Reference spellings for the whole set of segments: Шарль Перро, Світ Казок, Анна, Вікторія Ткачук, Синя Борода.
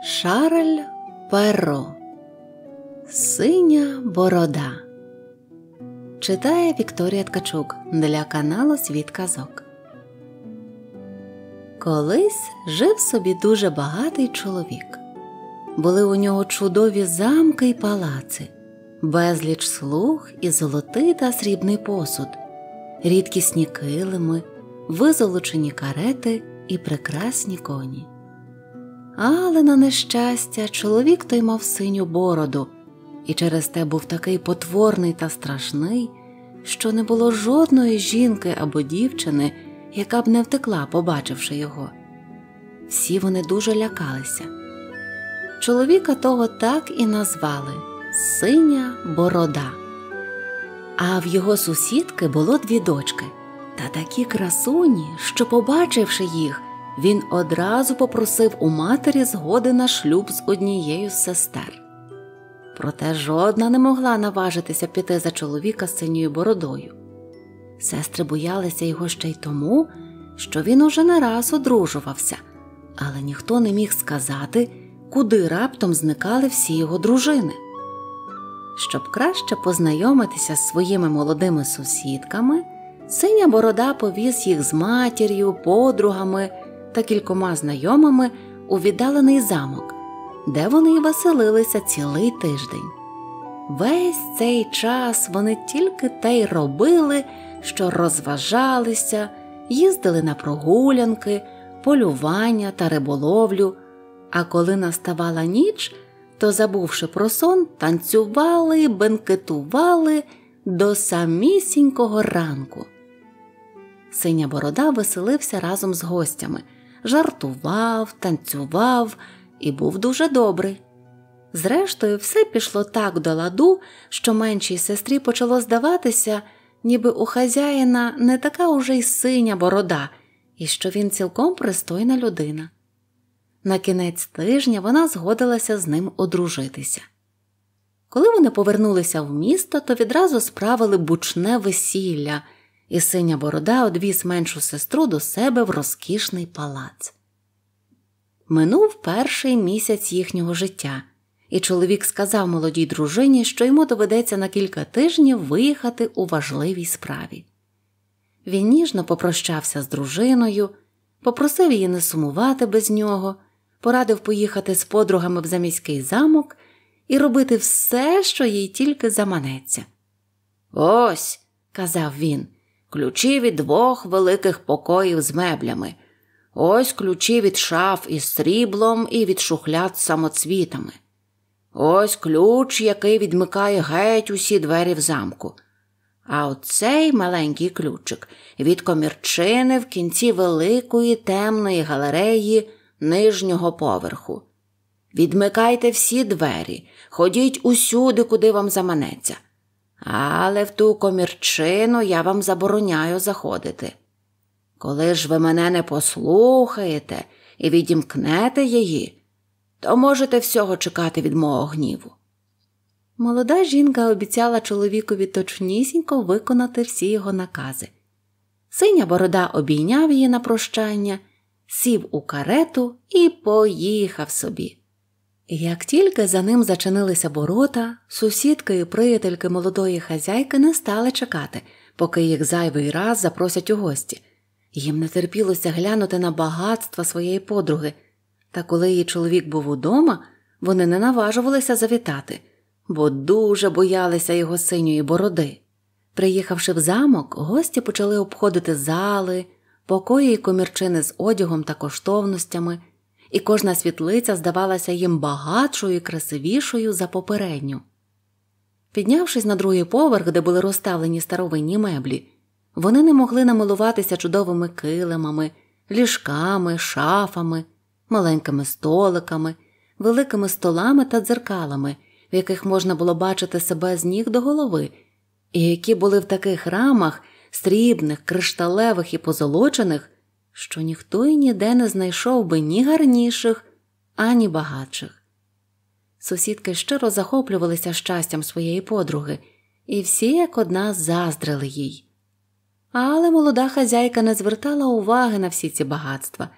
Шарль Перро. «Синя борода». Читає Вікторія Ткачук для каналу «Світ Казок». Колись жив собі дуже багатий чоловік. Були у нього чудові замки й палаци, безліч слуг і золотий та срібний посуд, рідкісні килими, визолочені карети і прекрасні коні. Але, на нещастя, чоловік той мав синю бороду, і через те був такий потворний та страшний, що не було жодної жінки або дівчини, яка б не втекла, побачивши його. Всі вони дуже лякалися. Чоловіка того так і назвали – Синя Борода. А в його сусідки було дві дочки, та такі красуні, що, побачивши їх, він одразу попросив у матері згоди на шлюб з однією з сестер. Проте жодна не могла наважитися піти за чоловіка з синьою бородою. Сестри боялися його ще й тому, що він уже не раз одружувався, але ніхто не міг сказати, куди раптом зникали всі його дружини. Щоб краще познайомитися з своїми молодими сусідками, Синя Борода повіз їх з матір'ю, подругами та кількома знайомими у віддалений замок, де вони й веселилися цілий тиждень. Весь цей час вони тільки те й робили, що розважалися, їздили на прогулянки, полювання та риболовлю, а коли наставала ніч, то, забувши про сон, танцювали, бенкетували до самісінького ранку. Синя Борода веселився разом з гостями, жартував, танцював і був дуже добрий. Зрештою, все пішло так до ладу, що меншій сестрі почало здаватися, ніби у хазяїна не така уже й синя борода, і що він цілком пристойна людина. На кінець тижня вона згодилася з ним одружитися. Коли вони повернулися в місто, то відразу справили бучне весілля, і Синя Борода одвіз меншу сестру до себе в розкішний палац. Минув перший місяць їхнього життя, і чоловік сказав молодій дружині, що йому доведеться на кілька тижнів виїхати у важливій справі. Він ніжно попрощався з дружиною, попросив її не сумувати без нього, порадив поїхати з подругами в заміський замок і робити все, що їй тільки заманеться. «Ось», – казав він, – «ключі від двох великих покоїв з меблями. Ось ключі від шаф із сріблом і від шухляд з самоцвітами. Ось ключ, який відмикає геть усі двері в замку. А оцей маленький ключик від комірчини в кінці великої темної галереї нижнього поверху. Відмикайте всі двері, ходіть усюди, куди вам заманеться. Але в ту комірчину я вам забороняю заходити. Коли ж ви мене не послухаєте і відімкнете її, то можете всього чекати від мого гніву». Молода жінка обіцяла чоловікові точнісінько виконати всі його накази. Синя Борода обійняв її на прощання, сів у карету і поїхав собі. Як тільки за ним зачинилися ворота, сусідки і приятельки молодої хазяйки не стали чекати, поки їх зайвий раз запросять у гості. Їм не терпілося глянути на багатства своєї подруги, та коли її чоловік був удома, вони не наважувалися завітати, бо дуже боялися його синьої бороди. Приїхавши в замок, гості почали обходити зали, покої і комірчини з одягом та коштовностями, і кожна світлиця здавалася їм багатшою і красивішою за попередню. Піднявшись на другий поверх, де були розставлені старовинні меблі, вони не могли намилуватися чудовими килимами, ліжками, шафами, маленькими столиками, великими столами та дзеркалами, в яких можна було бачити себе з ніг до голови, і які були в таких рамах, срібних, кришталевих і позолочених, що ніхто й ніде не знайшов би ні гарніших, ані багатших. Сусідки щиро захоплювалися щастям своєї подруги, і всі як одна заздрили їй. Але молода хазяйка не звертала уваги на всі ці багатства,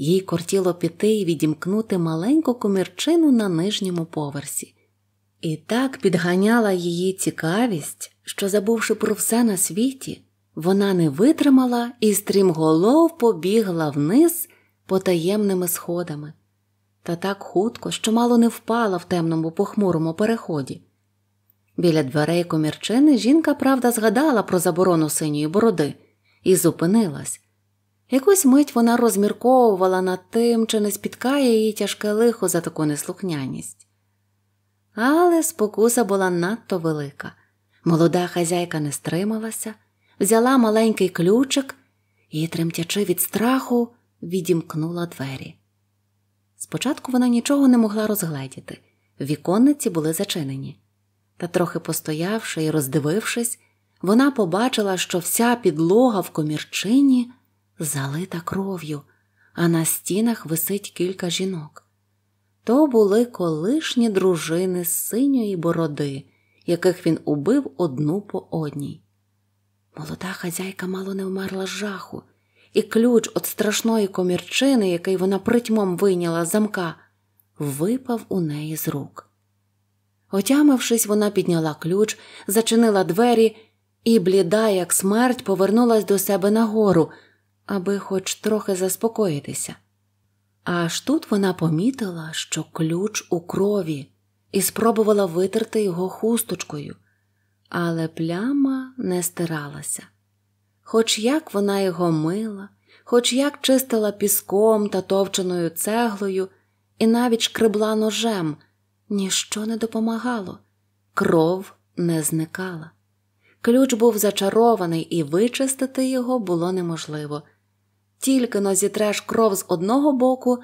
Їй кортіло піти і відімкнути маленьку комірчину на нижньому поверсі. І так підганяла її цікавість, що, забувши про все на світі, вона не витримала і стрімголов побігла вниз по таємними сходами. Та так хутко, що мало не впала в темному похмурому переході. Біля дверей комірчини жінка, правда, згадала про заборону синьої бороди і зупинилась. Якусь мить вона розмірковувала над тим, чи не спіткає її тяжке лихо за таку неслухняність. Але спокуса була надто велика. Молода хазяйка не стрималася, взяла маленький ключик і, тремтячи від страху, відімкнула двері. Спочатку вона нічого не могла розгледіти, віконниці були зачинені. Та трохи постоявши і роздивившись, вона побачила, що вся підлога в комірчині залита кров'ю, а на стінах висить кілька жінок. То були колишні дружини з синьої бороди, яких він убив одну по одній. Молода хазяйка мало не вмерла з жаху, і ключ від страшної комірчини, який вона притьмом вийняла з замка, випав у неї з рук. Отямившись, вона підняла ключ, зачинила двері і, бліда як смерть, повернулась до себе нагору, аби хоч трохи заспокоїтися. Аж тут вона помітила, що ключ у крові, і спробувала витерти його хусточкою, але пляма не стиралася. Хоч як вона його мила, хоч як чистила піском та товченою цеглою і навіть шкребла ножем, ніщо не допомагало, кров не зникала. Ключ був зачарований, і вичистити його було неможливо. Тільки-но зітреш кров з одного боку,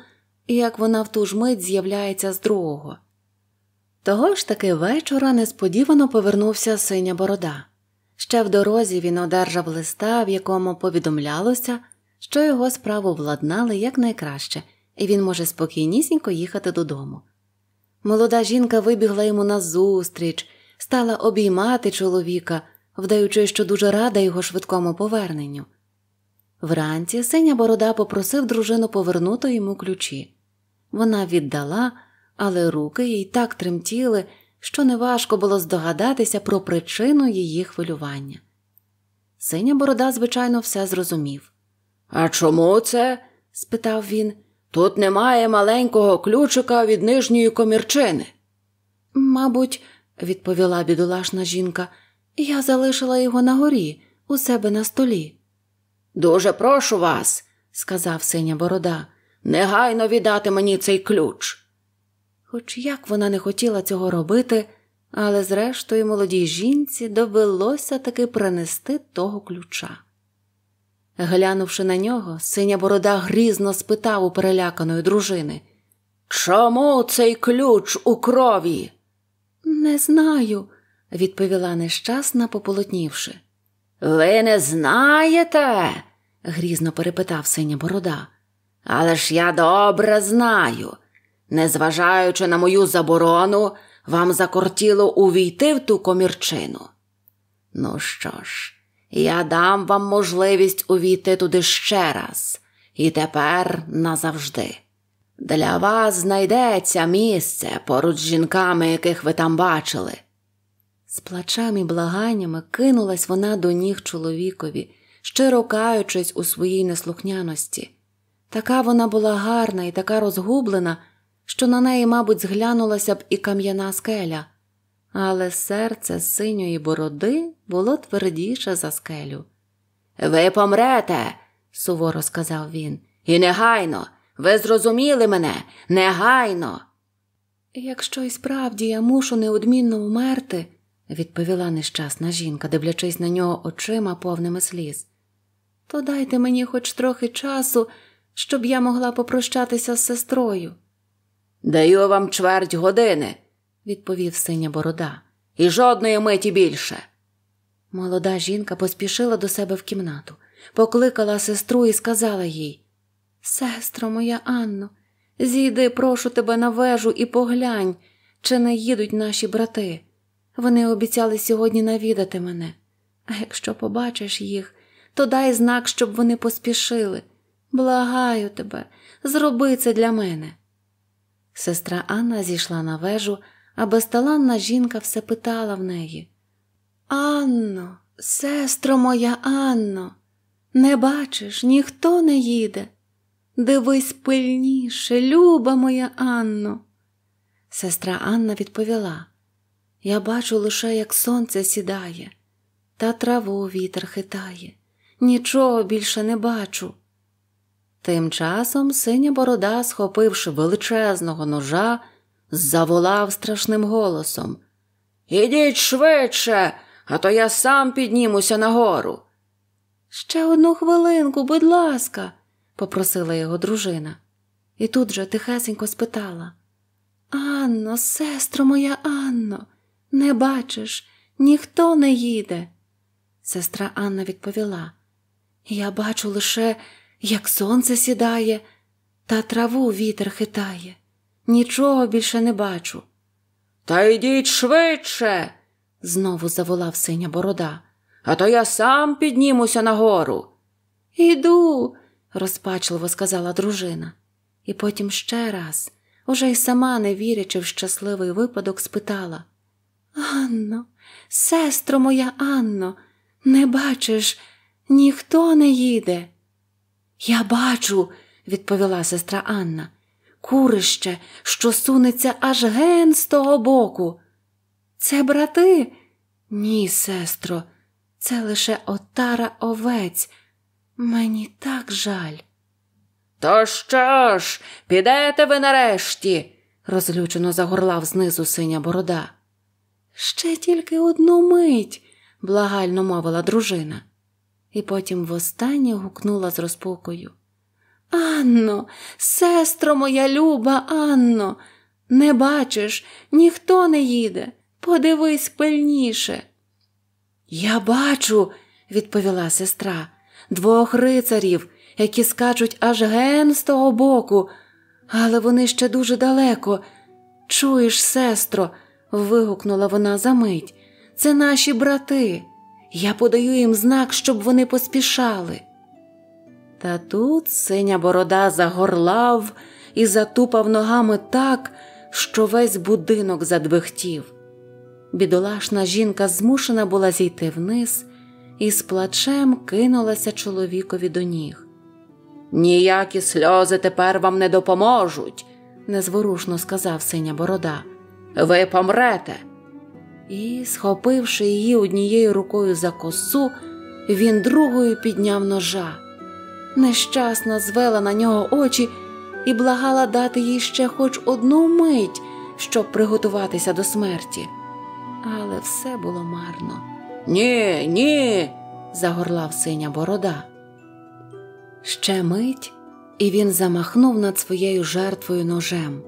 і як вона в ту ж мить з'являється з другого. Того ж таки вечора несподівано повернувся Синя Борода. Ще в дорозі він одержав листа, в якому повідомлялося, що його справу владнали якнайкраще, і він може спокійнісінько їхати додому. Молода жінка вибігла йому назустріч, стала обіймати чоловіка, вдаючи, що дуже рада його швидкому поверненню. Вранці Синя Борода попросив дружину повернути йому ключі. Вона віддала, але руки їй так тремтіли, що неважко було здогадатися про причину її хвилювання. Синя Борода, звичайно, все зрозумів. «А чому це?» – спитав він. «Тут немає маленького ключика від нижньої комірчини». «Мабуть», – відповіла бідолашна жінка, – «я залишила його на горі, у себе на столі». «Дуже прошу вас», – сказав Синя Борода, – «негайно віддати мені цей ключ». Хоч як вона не хотіла цього робити, але зрештою молодій жінці довелося таки принести того ключа. Глянувши на нього, Синя Борода грізно спитав у переляканої дружини: «Чому цей ключ у крові?» «Не знаю», – відповіла нещасна, пополотнівши. «Ви не знаєте?» – грізно перепитав Синя Борода. «Але ж я добре знаю. Незважаючи на мою заборону, вам закортіло увійти в ту комірчину. Ну що ж, я дам вам можливість увійти туди ще раз, і тепер назавжди. Для вас знайдеться місце поруч з жінками, яких ви там бачили». З плачами і благаннями кинулась вона до ніг чоловікові, щиро каючись у своїй неслухняності. Така вона була гарна і така розгублена, що на неї, мабуть, зглянулася б і кам'яна скеля. Але серце Синьої Бороди було твердіше за скелю. «Ви помрете», – суворо сказав він, – «і негайно! Ви зрозуміли мене? Негайно!» «Якщо і справді я мушу неодмінно вмерти», – відповіла нещасна жінка, дивлячись на нього очима повними сліз, – «то дайте мені хоч трохи часу, щоб я могла попрощатися з сестрою». «Даю вам чверть години», – відповів Синя Борода, – «і жодної миті більше». Молода жінка поспішила до себе в кімнату, покликала сестру і сказала їй: «Сестро моя Анно, зійди, прошу тебе, на вежу і поглянь, чи не їдуть наші брати. Вони обіцяли сьогодні навідати мене. А якщо побачиш їх, то дай знак, щоб вони поспішили. Благаю тебе, зроби це для мене. Сестра Анна зійшла на вежу, а безталанна жінка все питала в неї. Анно, сестро моя Анно, не бачиш, ніхто не їде. Дивись пильніше, люба моя Анно. Сестра Анна відповіла. Я бачу лише, як сонце сідає, та траву вітер хитає. Нічого більше не бачу. Тим часом Синя Борода, схопивши величезного ножа, заволав страшним голосом. «Ідіть швидше, а то я сам піднімуся нагору!» «Ще одну хвилинку, будь ласка!» – попросила його дружина. І тут же тихесенько спитала. «Анно, сестро моя Анно, не бачиш, ніхто не їде!» Сестра Анна відповіла. «Я бачу лише, як сонце сідає, та траву вітер хитає. Нічого більше не бачу». «Та йдіть швидше!» – знову заволав Синя Борода. «А то я сам піднімуся нагору». «Іду!» – розпачливо сказала дружина. І потім ще раз, уже й сама не вірячи в щасливий випадок, спитала. «Анно, сестро моя Анно, не бачиш, ніхто не їде». «Я бачу», – відповіла сестра Анна, – «курище, що сунеться аж ген з того боку». «Це брати?» «Ні, сестро, це лише отара овець. Мені так жаль». «То що ж, підете ви нарешті?» – розлючено загорлав знизу Синя Борода. «Ще тільки одну мить», – благально мовила дружина. І потім востаннє гукнула з розпукою. «Анно, сестро моя люба Анно, не бачиш, ніхто не їде, подивись пильніше». «Я бачу», – відповіла сестра, – «двох рицарів, які скачуть аж ген з того боку, але вони ще дуже далеко. Чуєш, сестро», – вигукнула вона за мить, – «це наші брати». Я подаю їм знак, щоб вони поспішали». Та тут Синя Борода загорлав і затупав ногами так, що весь будинок задвигтів. Бідолашна жінка змушена була зійти вниз і з плачем кинулася чоловікові до ніг. «Ніякі сльози тепер вам не допоможуть», – незворушно сказав Синя Борода. «Ви помрете». І, схопивши її однією рукою за косу, він другою підняв ножа. Нещасна звела на нього очі і благала дати їй ще хоч одну мить, щоб приготуватися до смерті. Але все було марно. «Ні, ні!» – загорлав Синя Борода. Ще мить, і він замахнув над своєю жертвою ножем.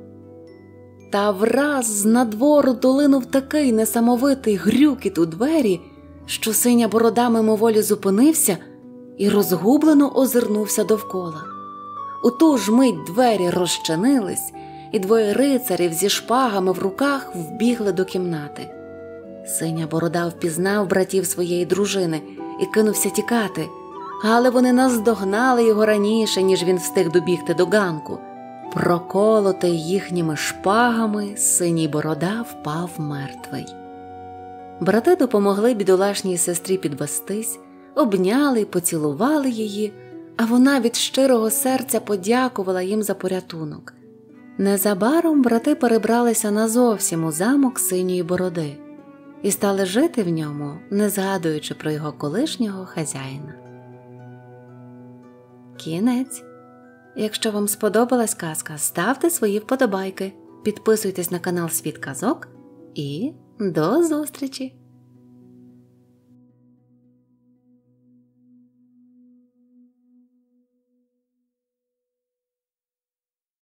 Та враз з надвору долинув такий несамовитий грюкіт у двері, що Синя Борода мимоволі зупинився і розгублено озирнувся довкола. У ту ж мить двері розчинились, і двоє рицарів зі шпагами в руках вбігли до кімнати. Синя Борода впізнав братів своєї дружини і кинувся тікати, але вони наздогнали його раніше, ніж він встиг добігти до ганку. Проколотий їхніми шпагами, Синій Борода впав мертвий. Брати допомогли бідолашній сестрі підвестись, обняли й поцілували її, а вона від щирого серця подякувала їм за порятунок. Незабаром брати перебралися назовсім у замок Синьої Бороди і стали жити в ньому, не згадуючи про його колишнього хазяїна. Кінець. Якщо вам сподобалась казка, ставте свої вподобайки, підписуйтесь на канал Світ Казок і до зустрічі!